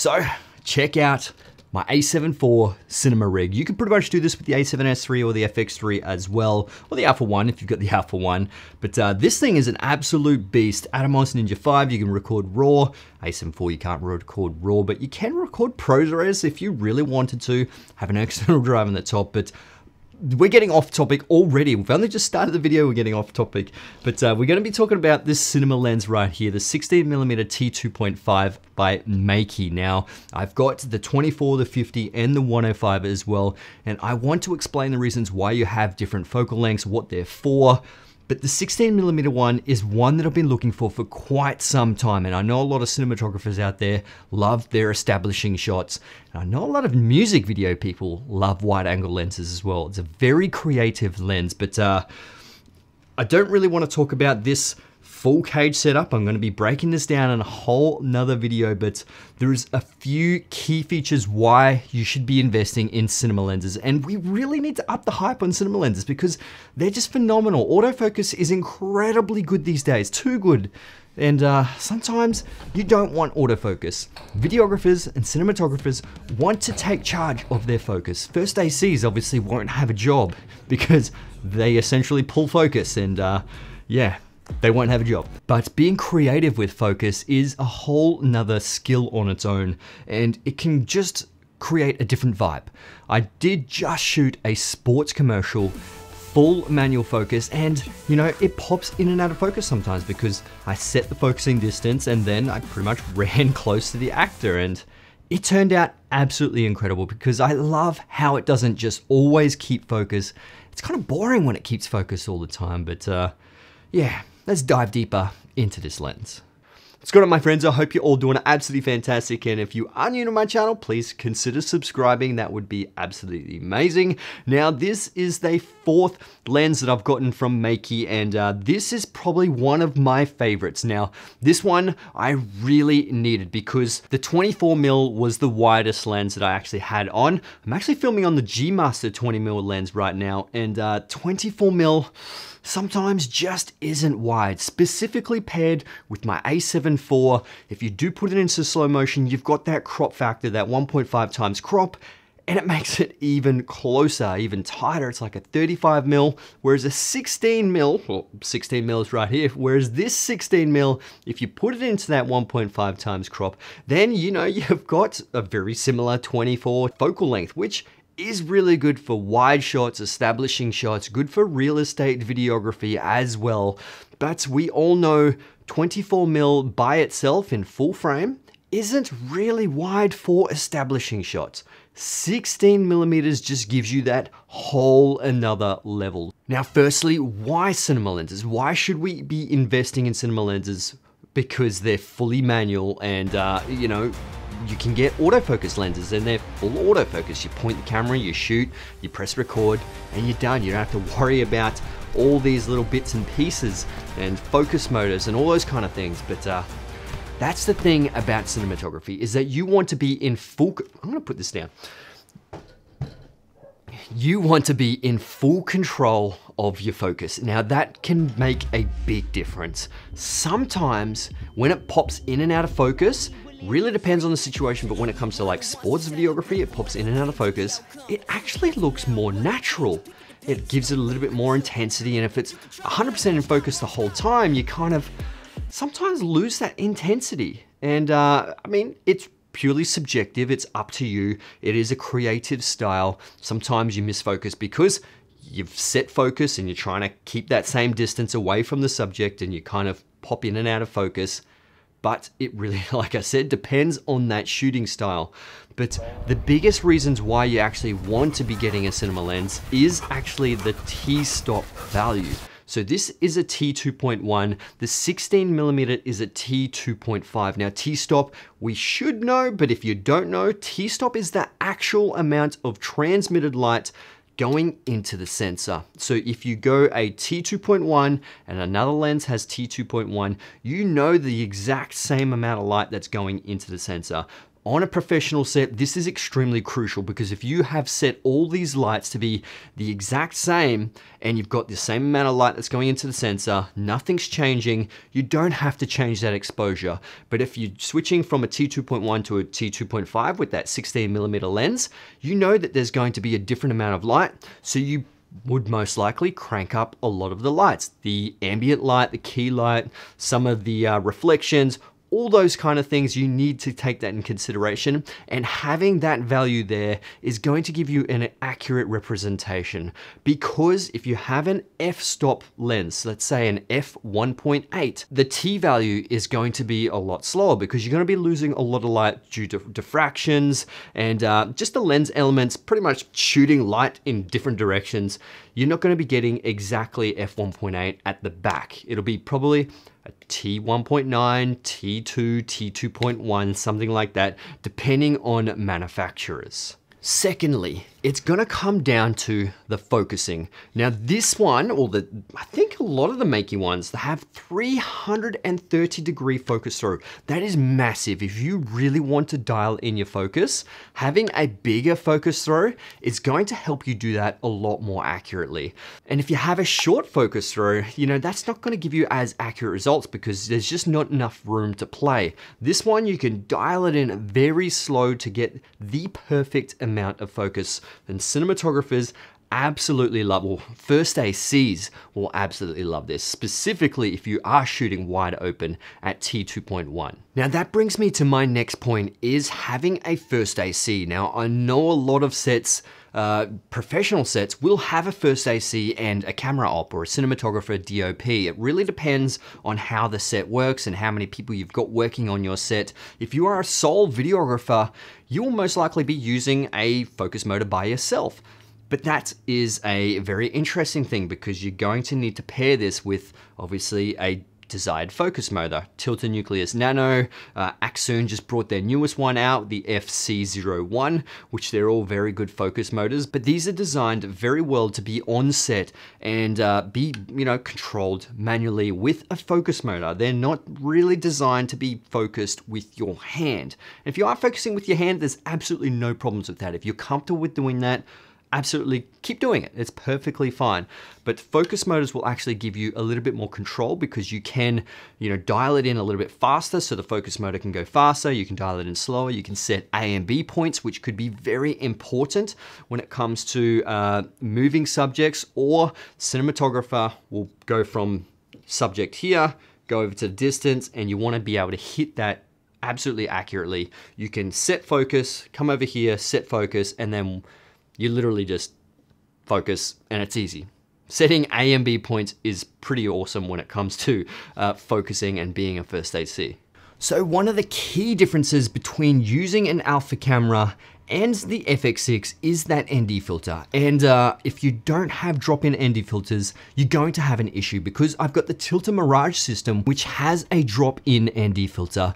So check out my A7IV cinema rig. You can pretty much do this with the A7S III or the FX3 as well, or the Alpha 1 if you've got the Alpha 1. But this thing is an absolute beast. Atomos Ninja V, you can record RAW. A7IV, you can't record RAW, but you can record ProRes if you really wanted to. Have an external drive on the top, but we're getting off topic already. We've only just started the video, we're getting off topic. But we're gonna be talking about this cinema lens right here, the 16mm T2.5 by Meike. Now, I've got the 24, the 50, and the 105 as well. And I want to explain the reasons why you have different focal lengths, what they're for. But the 16mm one is one that I've been looking for quite some time. And I know a lot of cinematographers out there love their establishing shots. And I know a lot of music video people love wide angle lenses as well. It's a very creative lens, but I don't really want to talk about this full cage setup. I'm going to be breaking this down in a whole nother video, but there is a few key features why you should be investing in cinema lenses. And we really need to up the hype on cinema lenses because they're just phenomenal. Autofocus is incredibly good these days, too good. And sometimes you don't want autofocus. Videographers and cinematographers want to take charge of their focus. First ACs obviously won't have a job because they essentially pull focus and yeah, they won't have a job. But being creative with focus is a whole nother skill on its own, and it can just create a different vibe. I did just shoot a sports commercial, full manual focus, and you know, it pops in and out of focus sometimes because I set the focusing distance and then I pretty much ran close to the actor, and it turned out absolutely incredible because I love how it doesn't just always keep focus. It's kind of boring when it keeps focus all the time, but yeah, let's dive deeper into this lens. What's going on, my friends? I hope you're all doing absolutely fantastic. And if you are new to my channel, please consider subscribing. That would be absolutely amazing. Now, this is the fourth lens that I've gotten from Meike, and this is probably one of my favorites. Now, this one I really needed because the 24mm was the widest lens that I actually had on. I'm actually filming on the G Master 20mm lens right now, and 24mm sometimes just isn't wide, specifically paired with my A7IV. If you do put it into slow motion, you've got that crop factor, that 1.5 times crop, and it makes it even closer, even tighter. It's like a 35mm, whereas a 16mm, well, 16mm is right here, whereas this 16mm, if you put it into that 1.5 times crop, then you know you've got a very similar 24 focal length, which is really good for wide shots, establishing shots, good for real estate videography as well. But we all know 24mm by itself in full frame isn't really wide for establishing shots. 16mm just gives you that whole another level. Now, firstly, why cinema lenses? Why should we be investing in cinema lenses? Because they're fully manual and, you know, you can get autofocus lenses and they're full autofocus. You point the camera, you shoot, you press record, and you're done. You don't have to worry about all these little bits and pieces and focus motors and all those kind of things. But that's the thing about cinematography, is that you want to be in full, I'm gonna put this down. You want to be in full control of your focus. Now, that can make a big difference. Sometimes when it pops in and out of focus, really depends on the situation, but when it comes to like sports videography, it pops in and out of focus. It actually looks more natural. It gives it a little bit more intensity, and if it's 100% in focus the whole time, you kind of sometimes lose that intensity. And I mean, it's purely subjective, it's up to you. It is a creative style. Sometimes you miss focus because you've set focus and you're trying to keep that same distance away from the subject, and you kind of pop in and out of focus. But it really, like I said, depends on that shooting style. But the biggest reasons why you actually want to be getting a cinema lens is actually the T-stop value. So this is a T2.1, the 16mm is a T2.5. Now T-stop, we should know, but if you don't know, T-stop is the actual amount of transmitted light going into the sensor. So if you go a T2.1 and another lens has T2.1, you know the exact same amount of light that's going into the sensor. On a professional set, this is extremely crucial because if you have set all these lights to be the exact same and you've got the same amount of light that's going into the sensor, nothing's changing, you don't have to change that exposure. But if you're switching from a T2.1 to a T2.5 with that 16mm lens, you know that there's going to be a different amount of light, so you would most likely crank up a lot of the lights. The ambient light, the key light, some of the reflections, all those kind of things, you need to take that in consideration, and having that value there is going to give you an accurate representation. Because if you have an f-stop lens, let's say an f1.8, the T value is going to be a lot slower because you're going to be losing a lot of light due to diffractions and just the lens elements pretty much shooting light in different directions. You're not going to be getting exactly f1.8 at the back. It'll be probably a T1.9, T2, T2.1, something like that, depending on manufacturers. Secondly, it's gonna come down to the focusing. Now this one, or I think a lot of the Meike ones, they have 330-degree focus through. That is massive. If you really want to dial in your focus, having a bigger focus through is going to help you do that a lot more accurately. And if you have a short focus through, you know, that's not gonna give you as accurate results because there's just not enough room to play. This one, you can dial it in very slow to get the perfect amount of focus. And cinematographers absolutely love, well, first ACs will absolutely love this, specifically if you are shooting wide open at T2.1. Now that brings me to my next point, is having a first AC. Now I know a lot of sets, professional sets, will have a first AC and a camera op or a cinematographer DOP. It really depends on how the set works and how many people you've got working on your set. If you are a sole videographer, you will most likely be using a focus motor by yourself. But that is a very interesting thing because you're going to need to pair this with obviously a desired focus motor. Tilta Nucleus Nano, Axoon just brought their newest one out, the FC-01, which they're all very good focus motors, but these are designed very well to be on set and be, you know, controlled manually with a focus motor. They're not really designed to be focused with your hand. And if you are focusing with your hand, there's absolutely no problems with that. If you're comfortable with doing that, absolutely keep doing it, it's perfectly fine. But focus motors will actually give you a little bit more control because you can, you know, dial it in a little bit faster so the focus motor can go faster, you can dial it in slower, you can set A and B points, which could be very important when it comes to moving subjects, or cinematographer will go from subject here, go over to distance, and you wanna be able to hit that absolutely accurately. You can set focus, come over here, set focus, and then you literally just focus and it's easy. Setting A and B points is pretty awesome when it comes to focusing and being a first AC. So one of the key differences between using an Alpha camera and the FX6 is that ND filter. And if you don't have drop-in ND filters, you're going to have an issue because I've got the Tilta Mirage system, which has a drop-in ND filter,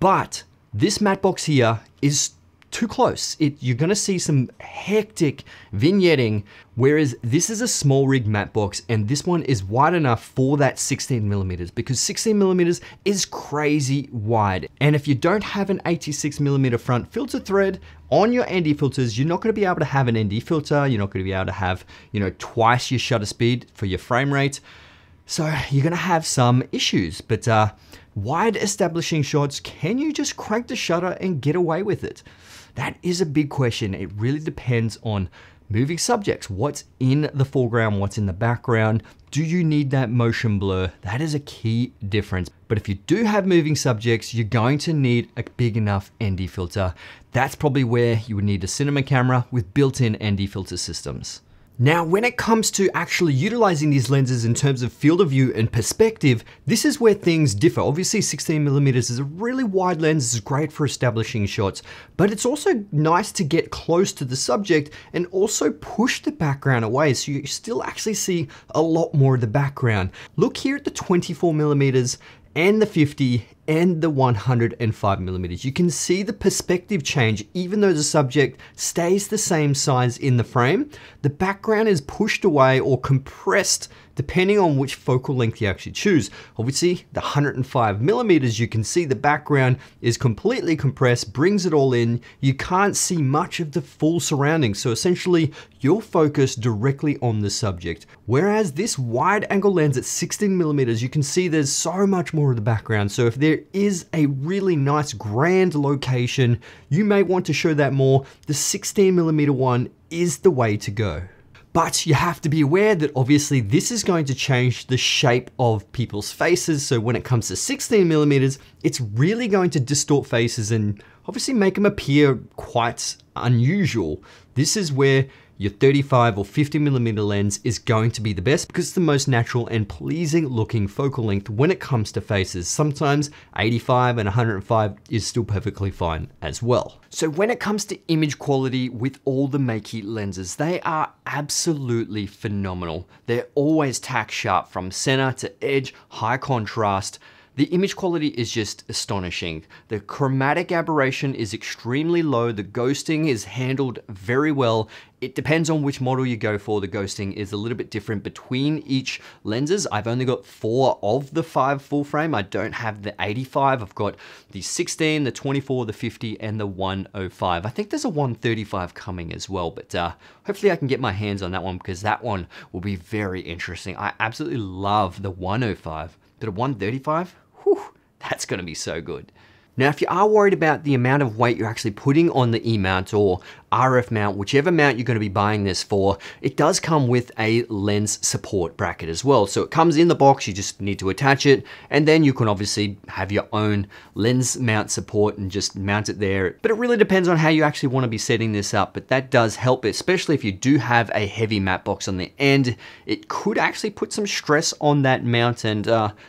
but this matte box here is too close. You're gonna see some hectic vignetting, whereas this is a small rig matte box and this one is wide enough for that 16mm because 16mm is crazy wide. And if you don't have an 86mm front filter thread on your ND filters, you're not gonna be able to have an ND filter, you're not gonna be able to have, you know, twice your shutter speed for your frame rate. So you're gonna have some issues, but wide establishing shots, can you just crank the shutter and get away with it? That is a big question. It really depends on moving subjects. What's in the foreground? What's in the background? Do you need that motion blur? That is a key difference. But if you do have moving subjects, you're going to need a big enough ND filter. That's probably where you would need a cinema camera with built-in ND filter systems. Now, when it comes to actually utilizing these lenses in terms of field of view and perspective, this is where things differ. Obviously, 16mm is a really wide lens, it's great for establishing shots, but it's also nice to get close to the subject and also push the background away so you still actually see a lot more of the background. Look here at the 24mm and the 50 and the 105mm. You can see the perspective change even though the subject stays the same size in the frame. The background is pushed away or compressed depending on which focal length you actually choose. Obviously, the 105mm, you can see the background is completely compressed, brings it all in. You can't see much of the full surroundings. So essentially, you're focused directly on the subject. Whereas this wide angle lens at 16mm, you can see there's so much more of the background. So if there is a really nice grand location, you may want to show that more. The 16mm one is the way to go. But you have to be aware that obviously this is going to change the shape of people's faces. So when it comes to 16mm, it's really going to distort faces and obviously make them appear quite unusual. This is where your 35 or 50mm lens is going to be the best because it's the most natural and pleasing looking focal length when it comes to faces. Sometimes 85 and 105 is still perfectly fine as well. So when it comes to image quality with all the Meike lenses, they are absolutely phenomenal. They're always tack sharp from center to edge, high contrast. The image quality is just astonishing. The chromatic aberration is extremely low. The ghosting is handled very well. It depends on which model you go for. The ghosting is a little bit different between each lenses. I've only got 4 of the 5 full frame. I don't have the 85. I've got the 16, the 24, the 50, and the 105. I think there's a 135 coming as well, but hopefully I can get my hands on that one because that one will be very interesting. I absolutely love the 105, but a 135? Whew, that's gonna be so good. Now, if you are worried about the amount of weight you're actually putting on the e-mount or RF mount, whichever mount you're gonna be buying this for, it does come with a lens support bracket as well. So it comes in the box, you just need to attach it, and then you can obviously have your own lens mount support and just mount it there. But it really depends on how you actually wanna be setting this up, but that does help, especially if you do have a heavy matte box on the end. It could actually put some stress on that mount, and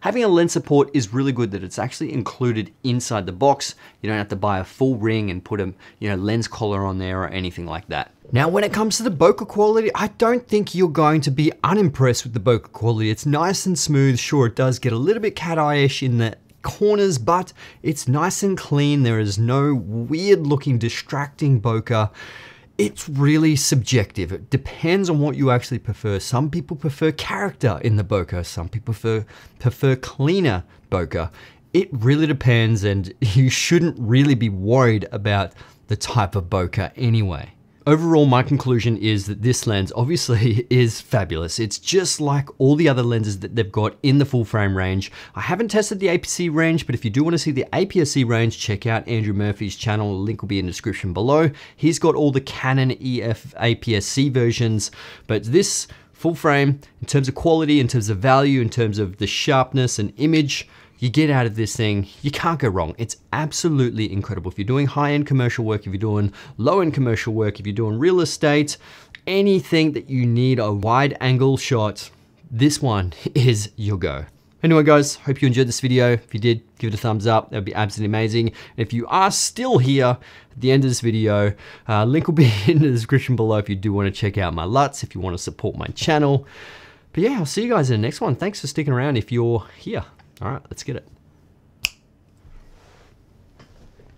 having a lens support is really good that it's actually included inside the box. You don't have to buy a full ring and put a lens collar on there or anything like that. Now, when it comes to the bokeh quality, I don't think you're going to be unimpressed with the bokeh quality. It's nice and smooth. Sure, it does get a little bit cat eye-ish in the corners, but it's nice and clean. There is no weird looking distracting bokeh. It's really subjective. It depends on what you actually prefer. Some people prefer character in the bokeh. Some people prefer cleaner bokeh. It really depends, and you shouldn't really be worried about the type of bokeh anyway. Overall, my conclusion is that this lens obviously is fabulous. It's just like all the other lenses that they've got in the full frame range. I haven't tested the APS-C range, but if you do want to see the APS-C range, check out Andrew Murphy's channel. The link will be in the description below. He's got all the Canon EF APS-C versions, but this full frame, in terms of quality, in terms of value, in terms of the sharpness and image, you get out of this thing, you can't go wrong. It's absolutely incredible. If you're doing high-end commercial work, if you're doing low-end commercial work, if you're doing real estate, anything that you need a wide angle shot, this one is your go. Anyway, guys, hope you enjoyed this video. If you did, give it a thumbs up. That would be absolutely amazing. And if you are still here at the end of this video, link will be in the description below if you do want to check out my LUTs, if you want to support my channel. But yeah, I'll see you guys in the next one. Thanks for sticking around if you're here. All right, let's get it.